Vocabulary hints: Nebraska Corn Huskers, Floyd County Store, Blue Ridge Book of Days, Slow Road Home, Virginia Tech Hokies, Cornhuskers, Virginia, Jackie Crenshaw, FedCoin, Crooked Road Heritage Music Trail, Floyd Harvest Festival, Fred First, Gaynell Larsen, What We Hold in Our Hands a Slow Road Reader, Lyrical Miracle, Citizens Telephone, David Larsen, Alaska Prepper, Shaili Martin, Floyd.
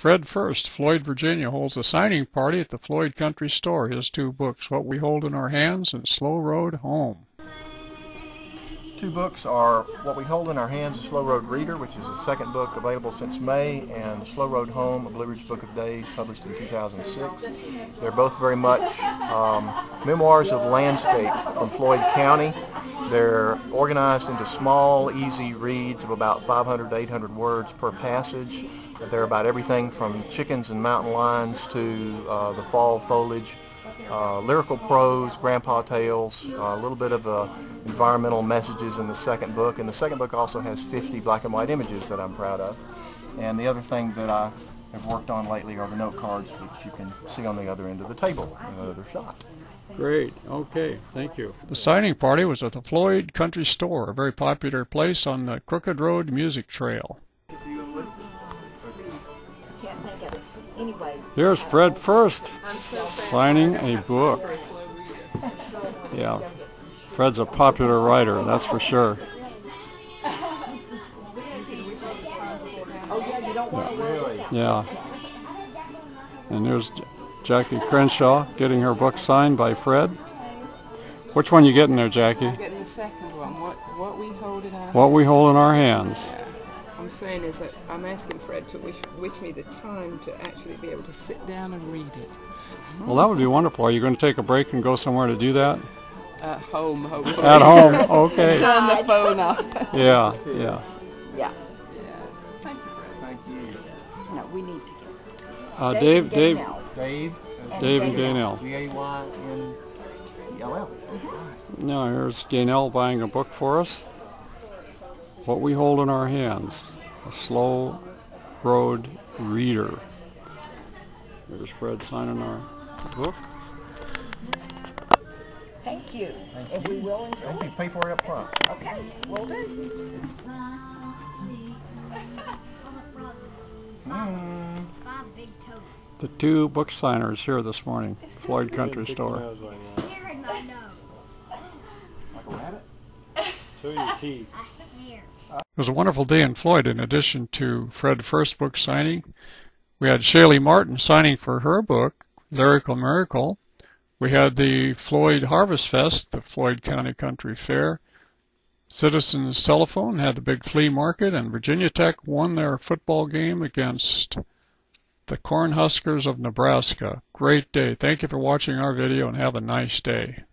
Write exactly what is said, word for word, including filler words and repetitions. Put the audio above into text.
Fred First, Floyd, Virginia, holds a signing party at the Floyd Country Store. His two books, What We Hold in Our Hands and Slow Road Home. Two books are What We Hold in Our Hands, a Slow Road Reader, which is the second book available since May, and Slow Road Home, a Blue Ridge Book of Days, published in two thousand six. They're both very much um, memoirs of landscape from Floyd County. They're organized into small, easy reads of about five hundred to eight hundred words per passage. They're about everything from chickens and mountain lions to uh, the fall foliage. Uh, lyrical prose, grandpa tales, uh, a little bit of uh, environmental messages in the second book. And the second book also has fifty black and white images that I'm proud of. And the other thing that I have worked on lately are the note cards, which you can see on the other end of the table in another shot. Great. Okay. Thank you. The signing party was at the Floyd Country Store, a very popular place on the Crooked Road Music Trail. Here's Fred First signing a book. Yeah, Fred's a popular writer, that's for sure. Yeah, yeah. And there's Jackie Crenshaw getting her book signed by Fred. Which one you getting there, Jackie? I'm getting the second one. What, what we hold in our hands. What we hold in our hands. I'm saying is that I'm asking Fred to wish, wish me the time to actually be able to sit down and read it. Well, that would be wonderful. Are you going to take a break and go somewhere to do that? At home, hopefully. At home, okay. Turn the phone off. Yeah, yeah. Yeah. Yeah. Thank you, Fred. Thank you. No, we need to get uh, Dave, Dave, Dave. Dave and, Dave and Gaynell. G A Y N E L L. Now, here's Gaynell buying a book for us. What We Hold in Our Hands, a Slow Road Reader. There's Fred signing our book. Thank you. Thank and you. We will enjoy Thank it. You. Pay for it up front. Okay, will do. Mm. The two book signers here this morning, Floyd Country Store. Like a rabbit? Show your teeth. It was a wonderful day in Floyd. In addition to Fred First book signing, we had Shaili Martin signing for her book, Lyrical Miracle. We had the Floyd Harvest Fest, the Floyd County Country Fair. Citizens Telephone had the big flea market, and Virginia Tech won their football game against the Cornhuskers of Nebraska. Great day. Thank you for watching our video, and have a nice day.